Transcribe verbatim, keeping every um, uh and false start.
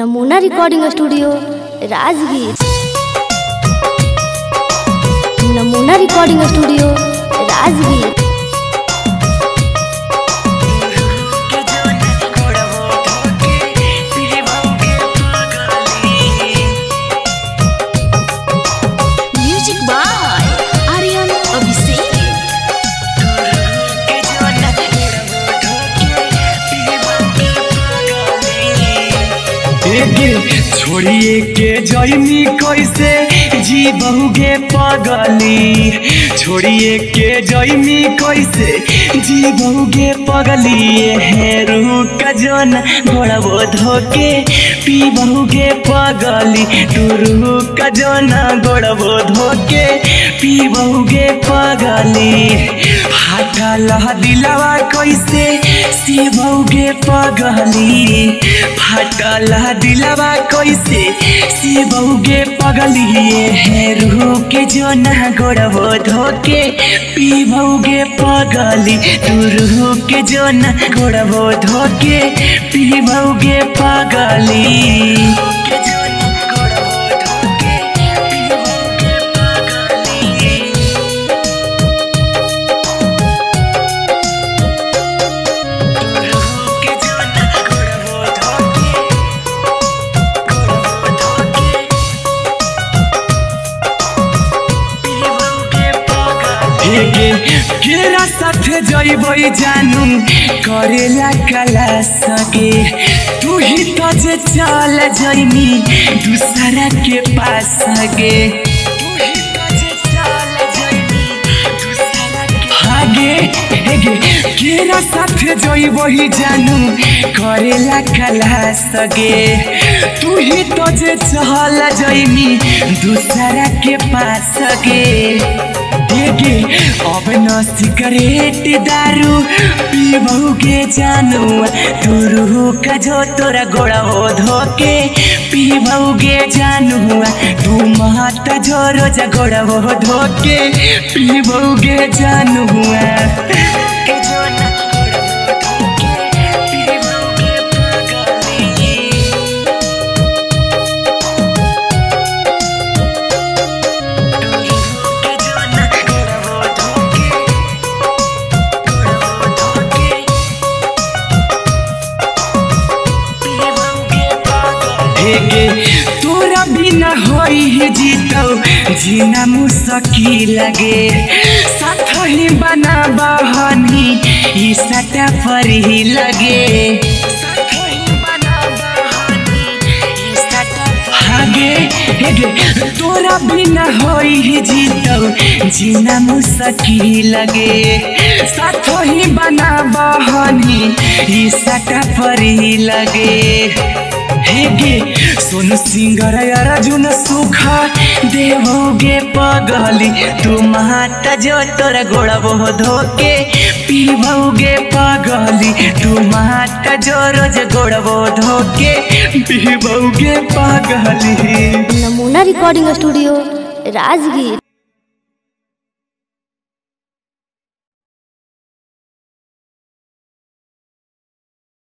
नमूना recording studio Rajgir. नमूना recording studio Rajgir. छोड़िए के जइनी कैसे जी बहुगे पगली, छोड़िए के जइनी कैसे जी बहुगे पगली, हे रूक जन घोड़बो धोके पी बहुगे पगली, तू रूक जन घोड़बो धोके पी बहुगे पगली, फाटल दिलवा कैसे सी बहुगे पगली, फाटल दिलवा कैसे सी बहुगे पगली, हे रूह के जो ना गोड़बो धोके पी बहुगे पगली, तू रूह के जो ना गोड़बो धोके पी बहुगे पगली। केरा साथे जइबई जानू करेला कला सके, तू ही तो जे चल जइनी दूसरा के पास गे, तू ही तो जे चल जइनी दूसरा के आगे हेगे, केरा साथे जइबई जानू करेला कला सके, तू ही तो जे चल जइनी दूसरा के पास गे, अब न सिगरेट दारू पी बहुगे जानू, तू रूह का जो तोरा गोड़ा हो धोके पी बहुगे जानू, तू महता जो रोजा गोड़ा हो धोके पी बहुगे जानू। तोरा बिना होई जीतो जीना मुश्किल लगे, साथ ही बना बहनी ई सटा पर ही लगे, साथ ही बना बहनी ई सटा आगे हेगे, तोरा बिना होई जीतो जीना मुश्किल लगे, साथ ही बना बहनी ई सटा पर ही लगे, सुन सिंगर अर्जुन सुखा देवोगे पगली, तू माता जो तोरा गोड़ा बो धोके पीभोगे पगली, तू माता जो रोज गोड़ा बो धोके पीभोगे पगली। नमूना रिकॉर्डिंग स्टूडियो राजगीर।